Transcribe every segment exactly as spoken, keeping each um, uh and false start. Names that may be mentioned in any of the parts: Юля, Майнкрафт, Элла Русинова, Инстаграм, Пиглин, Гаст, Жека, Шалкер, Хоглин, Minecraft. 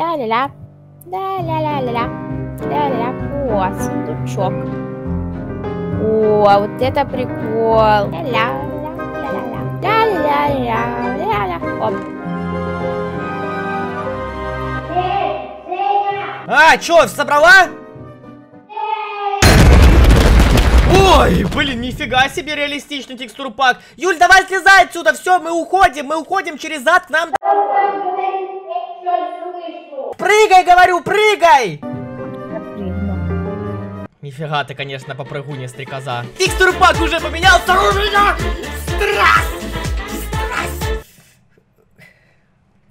Ля-ля-ля. Да-ля-ля-ля-ля. Ля-ля-ля. О, сундучок. О, вот это прикол. Ля-ля-ля-ля-ля. Ля-ля-ля-ля-ля. Оп. А, чё, собрала? Ой, блин, нифига себе реалистичный текстурпак. Юль, давай слезай отсюда, все, мы уходим, мы уходим через ад к нам. Прыгай, говорю, прыгай! Нифига ты, конечно, попрыгуня, стрекоза. Текстурпак уже поменялся.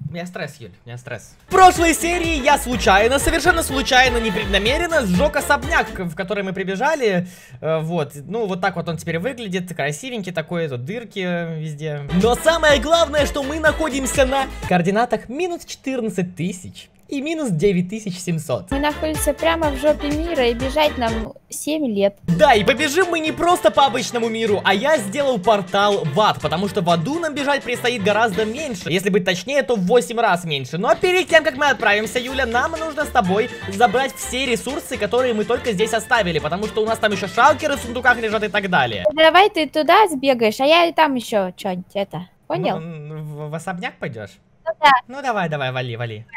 У меня стресс, Юль, у меня стресс. В прошлой серии я случайно, совершенно случайно, непреднамеренно сжег особняк, в который мы прибежали. Вот, ну вот так вот он теперь выглядит, красивенький такой, тут дырки везде. Но самое главное, что мы находимся на координатах минус четырнадцать тысяч и минус девять тысяч семьсот. Мы находимся прямо в жопе мира, и бежать нам семь лет. Да, и побежим мы не просто по обычному миру, а я сделал портал в ад, потому что в аду нам бежать предстоит гораздо меньше. Если быть точнее, то в восемь раз меньше. Но перед тем, как мы отправимся, Юля, нам нужно с тобой забрать все ресурсы, которые мы только здесь оставили, потому что у нас там еще шалкеры в сундуках лежат и так далее. Давай ты туда сбегаешь, а я и там еще что-нибудь, это, понял? Ну, в особняк пойдешь? Ну, да. Ну давай, давай, вали, вали.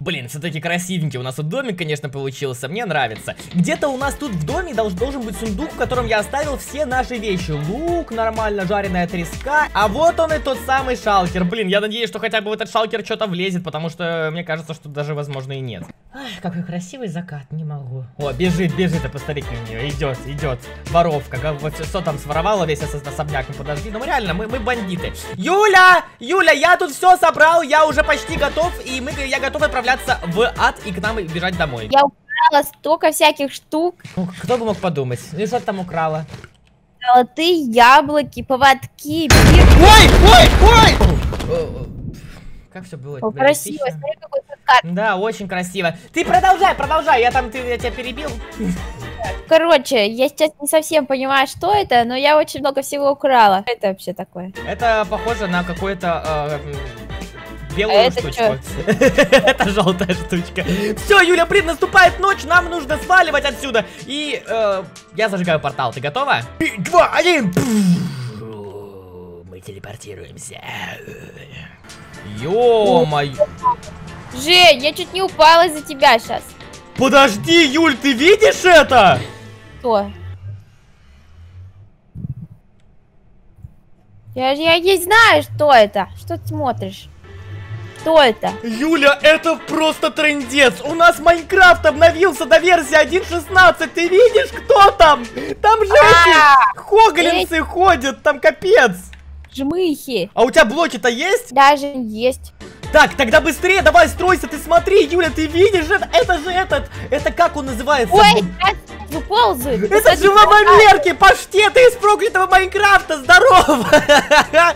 Блин, все-таки красивенький у нас тут домик, конечно, получился, мне нравится. Где-то у нас тут в доме долж, должен быть сундук, в котором я оставил все наши вещи. Лук, нормально жареная треска, а вот он и тот самый шалкер. Блин, я надеюсь, что хотя бы в этот шалкер что-то влезет, потому что мне кажется, что даже возможно и нет. Ах, какой красивый закат, не могу. О, бежит, бежит, а посмотрите на нее, идет, идет. Воровка, вот что там своровала весь особняк, ну подожди, ну реально, мы, мы бандиты. Юля, Юля, я тут все собрал, я уже почти готов, и мы, я готов отправляться в ад и к нам бежать домой. Я украла столько всяких штук. Ну, кто бы мог подумать, ну и что ты там украла? Золотые яблоки, поводки, бирки. Ой, ой, ой! Как все было? О, красиво, смотри, какой закат. Да, очень красиво. Ты продолжай, продолжай, я там, ты, я тебя перебил. Короче, я сейчас не совсем понимаю, что это, но я очень много всего украла. Что это вообще такое? Это похоже на какое-то... Э, белую а штучку. Это желтая штучка. Все, Юля, блин, наступает ночь, нам нужно сваливать отсюда. И э, я зажигаю портал. Ты готова? три, два, один. Мы телепортируемся. Ё-моё. Жень, я чуть не упала из-за тебя сейчас. Подожди, Юль, ты видишь это? Что? Я, я не знаю, что это. Что ты смотришь? Что это? Юля, это просто трындец. У нас Майнкрафт обновился до версии один точка шестнадцать. Ты видишь, кто там? Там же эти хоглинцы ходят, там капец. Жмыхи. А у тебя блоки-то есть? Даже есть. Так, тогда быстрее, давай стройся, ты смотри, Юля, ты видишь, это, это же этот, это как он называется? Ой, это ползает. Это же лавомерки, паштеты из проклятого Майнкрафта, здорово!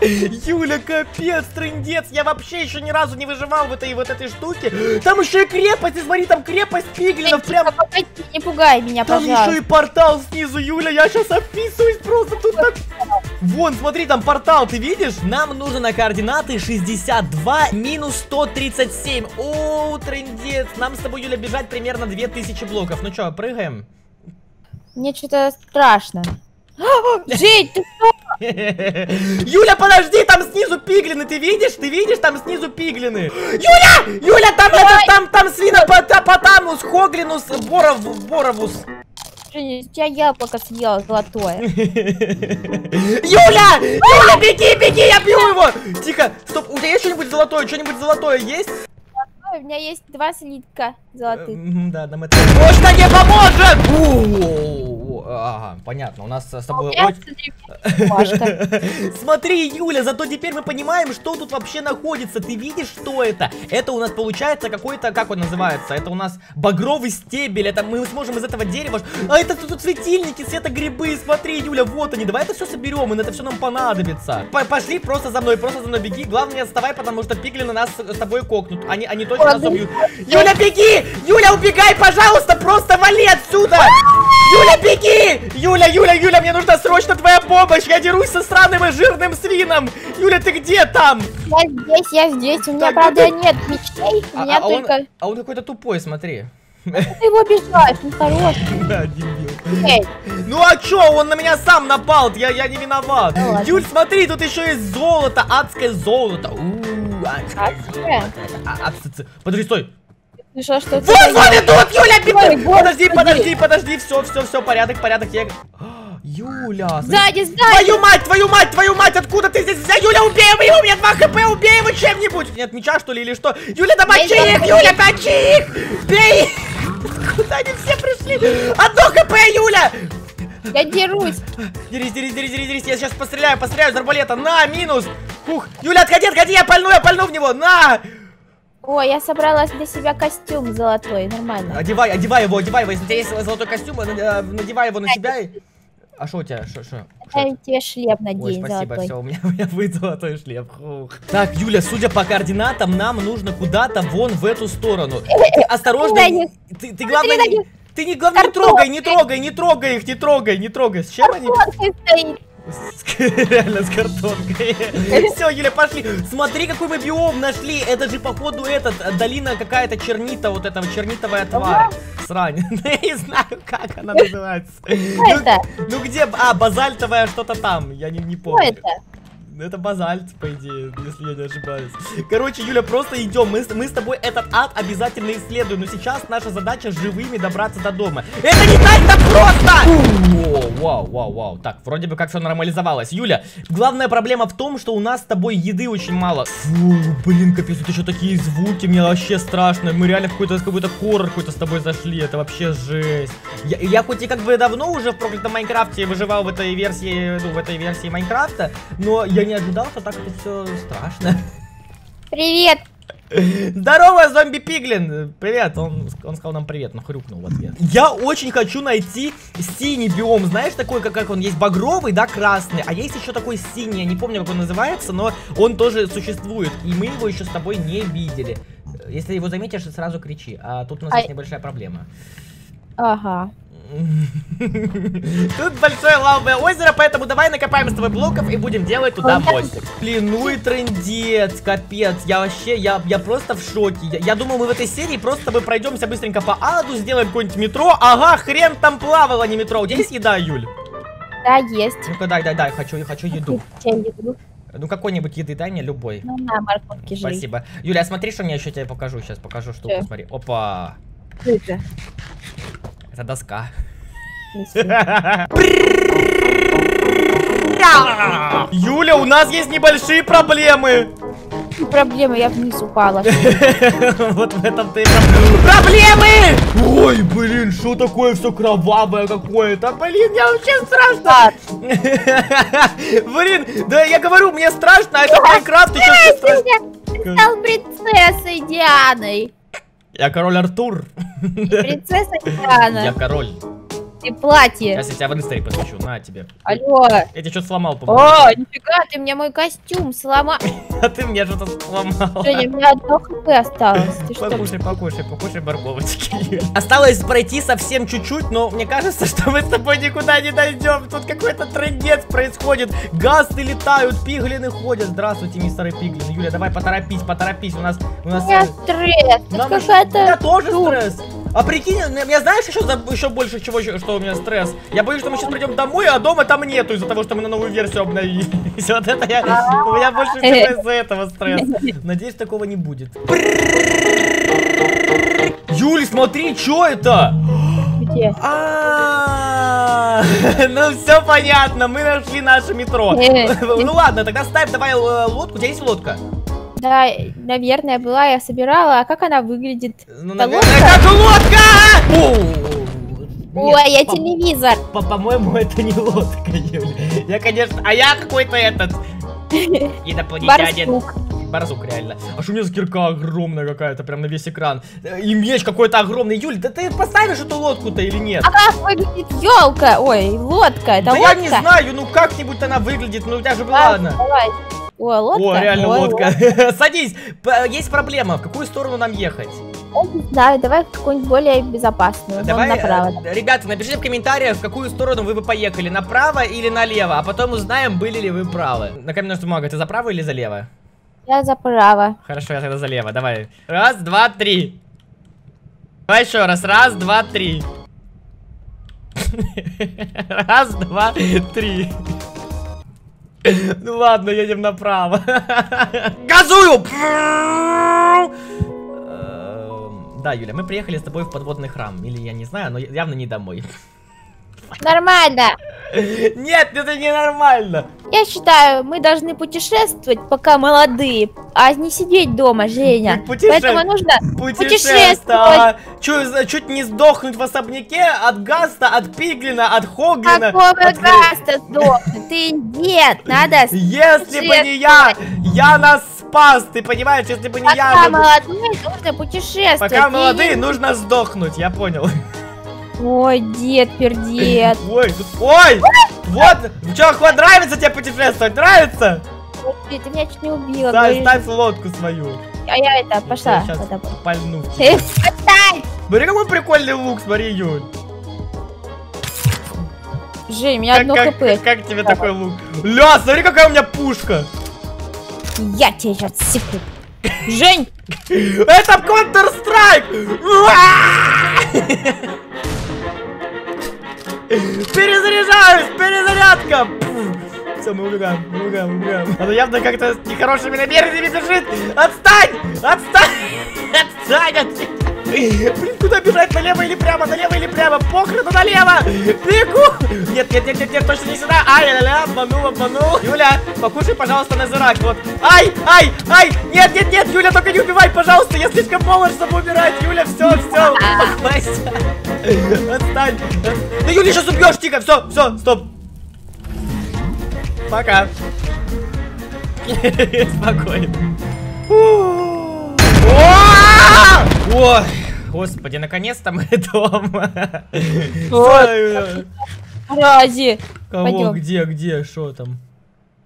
Юля, капец, трындец, я вообще еще ни разу не выживал в этой вот этой штуке. Там еще и крепость, смотри, там крепость пиглинов, прям... Не пугай меня, пожалуйста. Там еще и портал снизу, Юля, я сейчас описываюсь просто тут так... Вон, смотри, там портал, ты видишь? Нам нужно на координаты шестьдесят два минус сто тридцать семь. О, трындец. Нам с тобой, Юля, бежать примерно две тысячи блоков. Ну что, прыгаем? Мне что-то страшно. Жень, ты что? Юля, подожди, там снизу пиглины, ты видишь? Ты видишь, там снизу пиглины. Юля! Юля, там, это, там, там свинопотамус, хоглинус, боров, боровус. У тебя яблоко съела золотое. Юля! Юля, беги, беги, я бью его! Тихо, стоп, у тебя есть что-нибудь золотое? Что-нибудь золотое есть? Золотое, у меня есть два слитка золотых. Да, нам это... Может, не поможет! Ага, понятно, у нас с тобой... Смотри, Юля, зато теперь мы понимаем, что тут вообще находится. Ты видишь, что это? Это у нас получается какой-то, как он называется? Это у нас багровый стебель. Это мы сможем из этого дерева... А это тут светильники, светогрибы. Смотри, Юля, вот они. Давай это все соберем, и это все нам понадобится. Пошли просто за мной, просто за мной беги. Главное, не отставай, потому что пиглины нас с тобой кокнут. Они, они точно нас убьют. Юля, беги! Юля, убегай, пожалуйста, просто вали отсюда! Юля, беги! Юля, Юля, Юля, мне нужна срочно твоя помощь! Я дерусь со сраным и жирным свином! Юля, ты где там? Я здесь, я здесь. У меня, так, правда, ты... нет мечей. У меня а, а только... Он, а он какой-то тупой, смотри. Ты его обижаешь, ну хороший. Да, дебил. Ну а чё, он на меня сам напал, я, я не виноват. Ну, Юль, смотри, тут еще есть золото, адское золото. У-у-у, адское золото. Подожди, стой. Что, что вот, смотри, тут, Юля, беги. Подожди, подожди, подожди, все, все, все, порядок, порядок, я... Юля, сзади, сзади. Твою мать, твою мать, твою мать, откуда ты здесь? Юля, убей его, у меня два хэ пэ, убей его чем-нибудь. Нет меча, что ли, или что? Юля, давай чих, Юля, тачи их, бей. Куда они все пришли? Одно хэ пэ, Юля. Я дерусь. Дерись, дерись, дерись, дерись, дерись. Я сейчас постреляю, постреляю из арбалета. На, минус. Фух. Юля, отходи, отходи, я пальну, я пальну в него. На. О, я собралась для себя костюм золотой, нормально. Одевай, одевай его, одевай его. Если у тебя есть золотой костюм, надевай его на себя. А что у тебя? Шо, шо? Шо? Я тебе шлеп надеюсь. Ой, спасибо, все, у меня, у меня будет золотой шлеп. Хух. Так, Юля, судя по координатам, нам нужно куда-то вон в эту сторону. Ты осторожно, ты, ты главное, не, ты не, главное, не трогай, не трогай, не трогай их, не трогай, не трогай. С чем они? Реально с картонкой. Все, Юля, пошли. Смотри, какой мы биом нашли. Это же, походу, этот долина какая-то чернита, вот этого чернитовая тварь. Срань. Я не знаю, как она называется. Ну где? А, базальтовая что-то там. Я не помню. Это базальт, по идее, если я не ошибаюсь. Короче, Юля, просто идем. Мы, мы с тобой этот ад обязательно исследуем. Но сейчас наша задача живыми добраться до дома. Это не так-то просто! О, вау, вау, вау. Так, вроде бы как все нормализовалось. Юля, главная проблема в том, что у нас с тобой еды очень мало. Фу, блин, капец, это еще такие звуки. Мне вообще страшно. Мы реально в какой-то какой-то хоррор какой-то с тобой зашли. Это вообще жесть. Я, я хоть и как бы давно уже в проклятом Майнкрафте выживал в этой версии, ну, в этой версии Майнкрафта, но я не ожидал, что так это все страшно. Привет! Здорово, зомби Пиглин! Привет! Он, он сказал нам привет, но хрюкнул в ответ. Я очень хочу найти синий биом. Знаешь, такой, как, как он есть, багровый, да, красный. А есть еще такой синий, я не помню, как он называется, но он тоже существует. И мы его еще с тобой не видели. Если его заметишь, сразу кричи. А тут у нас а... есть небольшая проблема. Ага. Тут большое лавовое озеро, поэтому давай накопаем с тобой блоков и будем делать туда мостик. Блин, ну и трындец, капец. Я вообще, я, я просто в шоке. Я, я думал, мы в этой серии просто мы пройдемся быстренько по аду, сделаем какое-нибудь метро. Ага, хрен там плавало, не метро. У тебя есть еда, Юль? Да, есть. Ну-ка, дай, дай, дай, хочу, хочу еду. Ну какой-нибудь еды дай мне, любой. Ну на, морковки жри. Спасибо. Юля, смотри, что мне еще тебе покажу. Сейчас покажу штуку, смотри. Опа. Это доска. Юля, у нас есть небольшие проблемы. Проблемы, я вниз упала. Вот в этом-то и проблемы. Ой, блин, что такое все кровавое какое-то? Блин, я вообще страшно. Блин, да я говорю, мне страшно, а это Майнкрафт. Я стал принцессой Дианой. Я король Артур. И принцесса Диана. Я король. Ты платье. Сейчас я тебя в инстаграме посвящу, на тебе. Алло. Я тебе что-то сломал, по-моему. О, нифига, ты мне мой костюм сломал. А ты мне что-то сломал. Женя, у меня одно хп осталось. Покушай, покушай, покушай барбовочки. Осталось пройти совсем чуть-чуть, но мне кажется, что мы с тобой никуда не дойдем. Тут какой-то трындец происходит. Гасты летают, пиглины ходят. Здравствуйте, мистер Пиглин. Юля, давай поторопись, поторопись. У нас... У нас стресс. Это какая-то... У меня тоже стресс. А прикинь, я знаешь еще, еще больше чего, что у меня стресс? Я боюсь, что мы сейчас придем домой, а дома там нету из-за того, что мы на новую версию обновились. Вот это я... У меня больше всего из-за этого стресс. Надеюсь, такого не будет. Юль, смотри, что это? Где? Ну все понятно, мы нашли наше метро. Ну ладно, тогда ставь, давай лодку. У тебя есть лодка? Да, наверное, была, я собирала. А как она выглядит? Ну, это лодка! Ой, я телевизор. По-моему, это не лодка, Юля. Я, конечно... А я какой-то этот... Инопланетянин. Барзук, реально. А что у меня за кирка огромная какая-то, прям на весь экран. И меч какой-то огромный. Юль, да ты поставишь эту лодку-то или нет? А как выглядит елка? Ой, лодка, это лодка. Да я не знаю, ну как-нибудь она выглядит, ну у тебя же была она. О, лодка. О, реально лодка. Садись. Есть проблема. В какую сторону нам ехать? Да, давай в какую-нибудь более безопасную. Давай, направо. Ребята, напишите в комментариях, в какую сторону вы бы поехали, направо или налево, а потом узнаем, были ли вы правы. На каменную бумагу, ты за право или за лево? Я за право. Хорошо, я тогда за лево, давай. Раз, два, три. Давай еще раз, раз, два, три. Раз, два, три. Ну ладно, едем направо. Газую! Да, Юля, мы приехали с тобой в подводный храм. Или я не знаю, но явно не домой. Нормально. Нет, это не нормально. Я считаю, мы должны путешествовать, пока молодые, а не сидеть дома, Женя. Путеше... Поэтому нужно путешествовать. Чуть, чуть не сдохнуть в особняке от Гаста, от Пиглина, от Хоглина. Какого от... Гаста сдохнуть? Ты нет, надо. Если бы не я, я нас спас, ты понимаешь, если бы не пока я. Пока молодые, нужно путешествовать. Пока молодые, и... нужно сдохнуть, я понял. Ой, дед, пердед. Ой, тут, ой, вот, чё, хват, нравится тебе путешествовать, нравится? Ой, ты меня чуть не убила. Ставь, ставь лодку свою. А я это, пошла. Я сейчас пальну. Эй, отстань! Смотри, какой прикольный лук, смотри, Юль. Жень, у меня одно хп. Как, как тебе такой лук? Ля, смотри, какая у меня пушка. Я тебя сейчас секу. Жень! Это Counter-Strike! Перезаряжаюсь! Перезарядка! Пфф. Все, мы убегаем, мы убегаем, убегаем. Она явно как-то с нехорошими намерениями бежит! Отстань! Отстань! Отстань! Отстань! Блин, куда бежать? Налево или прямо? Налево или прямо? Похрену налево! Бегу! Нет, нет, нет, нет, нет, точно не сюда! Ай, ля-ля, обманул, обманул! Юля, покушай, пожалуйста, назирак, вот. Ай, ай, ай! Нет, нет, нет, Юля, только не убивай, пожалуйста! Я слишком молод, чтобы умирать! Юля, все, все, успокойся! Отстань! Да, Юля, сейчас убьешь, тихо! Все, все, стоп! Пока! Спокойно! Ой, господи, наконец-то мы дома. Рази. Кого? Где, где, что там?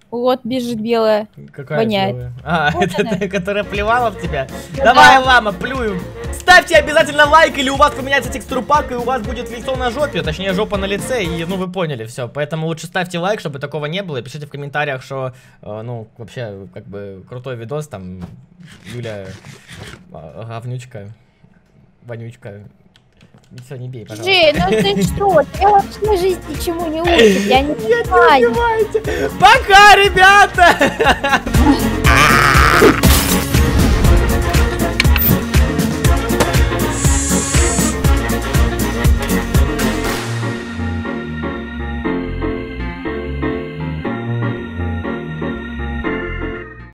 Вот бежит белая. Какая белая? А, это которая плевала в тебя? Давай, лама, плюю. Ставьте обязательно лайк, или у вас поменяется текстур пак, и у вас будет лицо на жопе, точнее жопа на лице, и ну вы поняли, все. Поэтому лучше ставьте лайк, чтобы такого не было, и пишите в комментариях, что, ну, вообще, как бы, крутой видос, там, Юля, говнючка, вонючка. Все, не бей, пожалуйста. Жень, ну ты что? Я вообще жизнь ничему не учит. Я не понимаю. Пока, ребята!